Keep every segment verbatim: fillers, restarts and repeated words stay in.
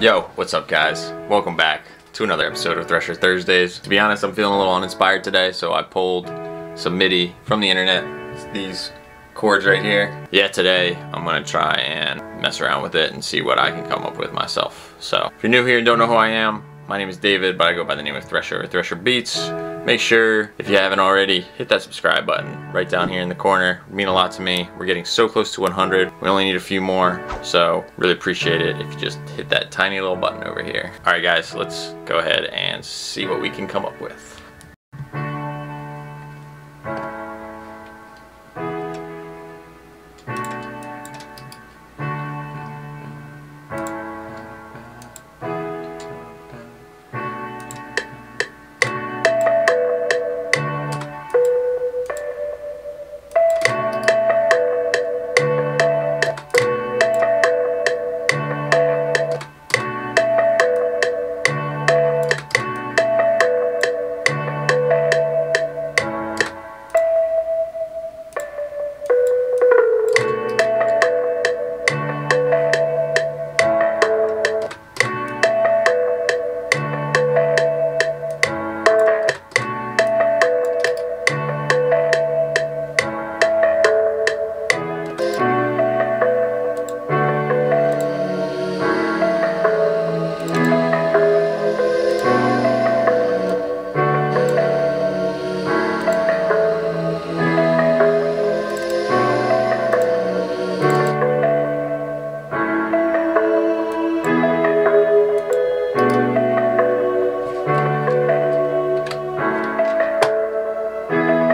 Yo, what's up guys? Welcome back to another episode of Thresher Thursdays. To be honest, I'm feeling a little uninspired today, so I pulled some MIDI from the internet. It's these chords right here. Yeah, today I'm gonna try and mess around with it and see what I can come up with myself. So, if you're new here and don't know who I am, my name is David, but I go by the name of Thresher or Thresher Beats. Make sure, if you haven't already, hit that subscribe button right down here in the corner. It would mean a lot to me. We're getting so close to one hundred. We only need a few more, so really appreciate it if you just hit that tiny little button over here. All right, guys, let's go ahead and see what we can come up with. I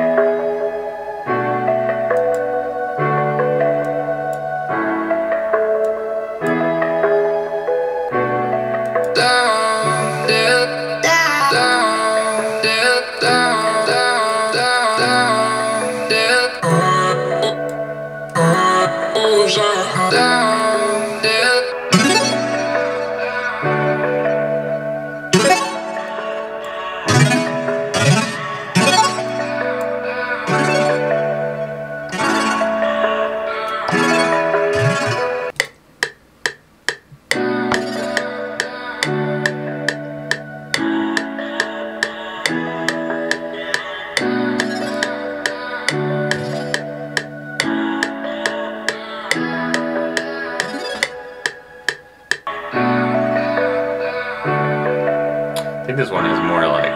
think this one is more like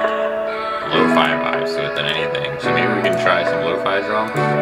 lo-fi vibes to it than anything, so maybe we can try some lo-fi drums.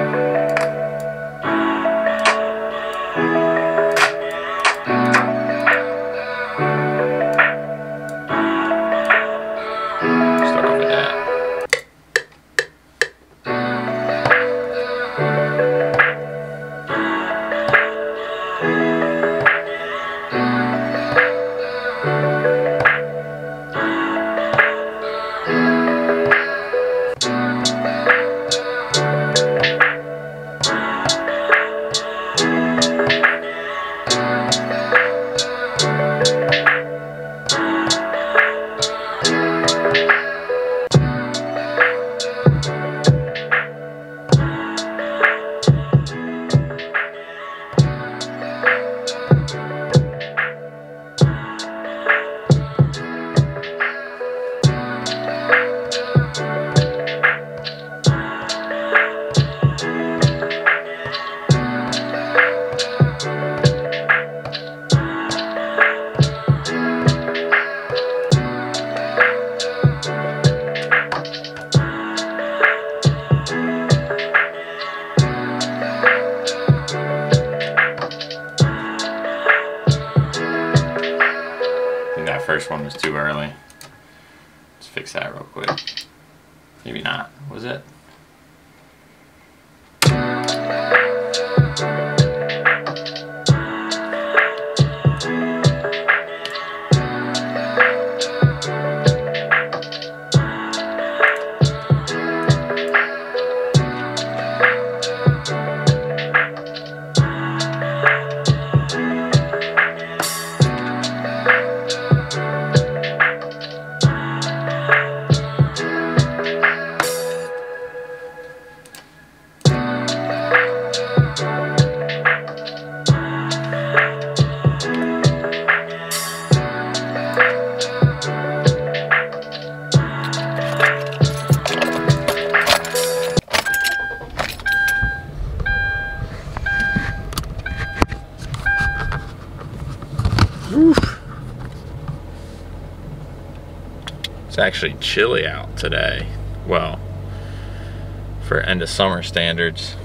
First one was too early. Let's fix that real quick. Maybe not. Was it? Oof. It's actually chilly out today. Well, for end of summer standards.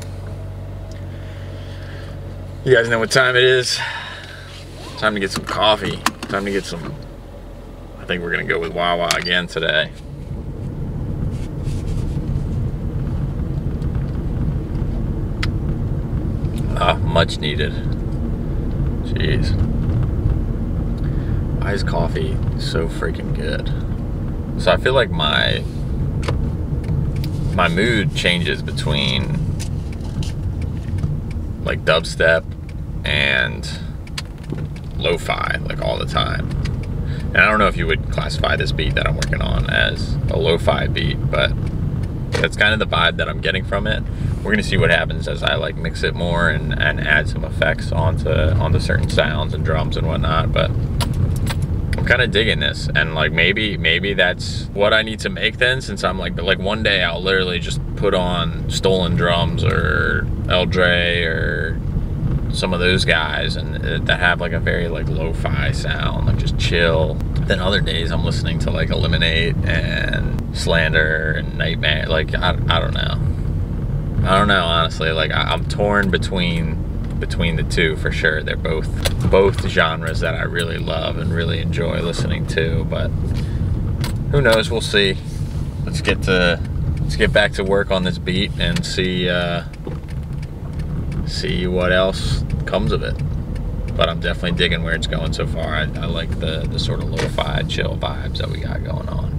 You guys know what time it is. Time to get some coffee. Time to get some. I think we're gonna go with Wawa again today. Ah, much needed. Jeez. Iced coffee is so freaking good. So I feel like my my mood changes between like dubstep and lo-fi like all the time. And I don't know if you would classify this beat that I'm working on as a lo-fi beat, but that's kind of the vibe that I'm getting from it. We're gonna see what happens as I like mix it more and, and add some effects onto onto certain sounds and drums and whatnot, but I'm kind of digging this, and like maybe maybe that's what I need to make then, since I'm like like one day I'll literally just put on Stolen Drums or Eldre or some of those guys and that have like a very like lo-fi sound, like just chill. Then other days I'm listening to like Eliminate and Slander and Nightmare. Like I, I don't know, I don't know honestly. Like I, I'm torn between between the two for sure. They're both both genres that I really love and really enjoy listening to. But who knows? We'll see. Let's get to let's get back to work on this beat and see uh, see what else comes of it. But I'm definitely digging where it's going so far. I, I like the, the sort of lo-fi, chill vibes that we got going on.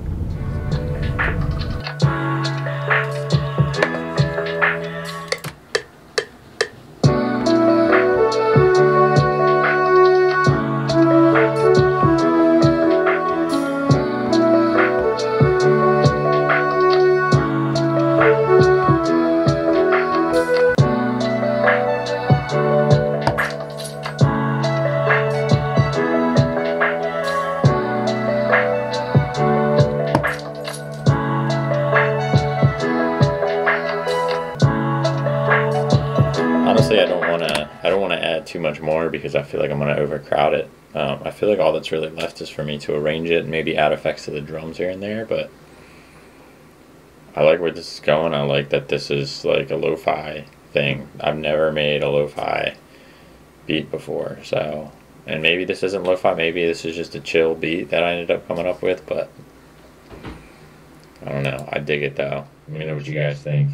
Too much more because I feel like I'm going to overcrowd it. Um, I feel like all that's really left is for me to arrange it and maybe add effects to the drums here and there, but I like where this is going. I like that this is like a lo-fi thing. I've never made a lo-fi beat before, so, and maybe this isn't lo-fi, maybe this is just a chill beat that I ended up coming up with, but I don't know. I dig it though. Let me know what you guys think.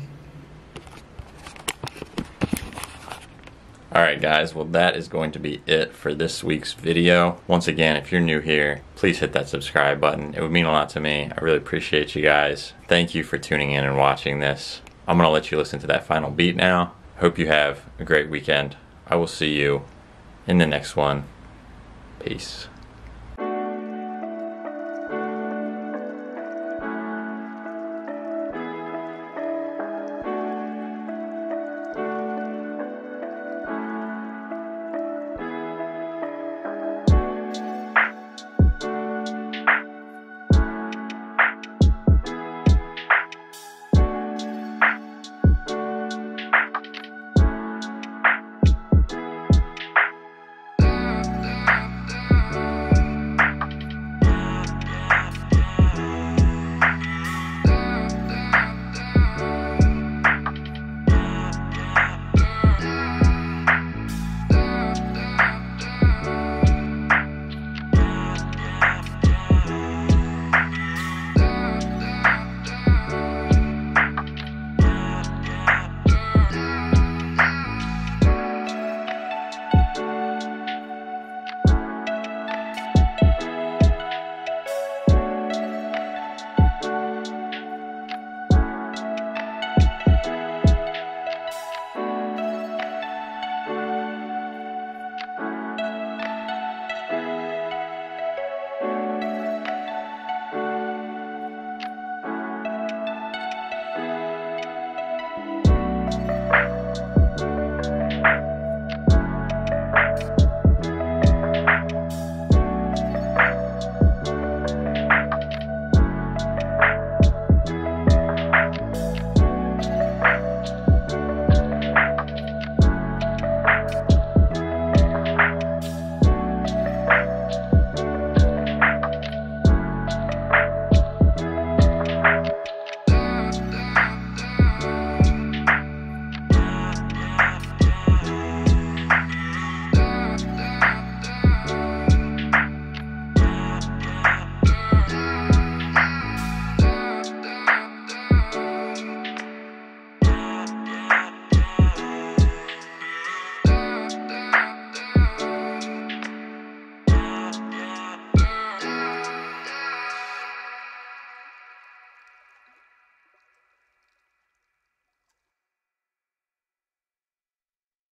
Alright guys, well that is going to be it for this week's video. Once again, if you're new here, please hit that subscribe button. It would mean a lot to me. I really appreciate you guys. Thank you for tuning in and watching this. I'm going to let you listen to that final beat now. Hope you have a great weekend. I will see you in the next one. Peace.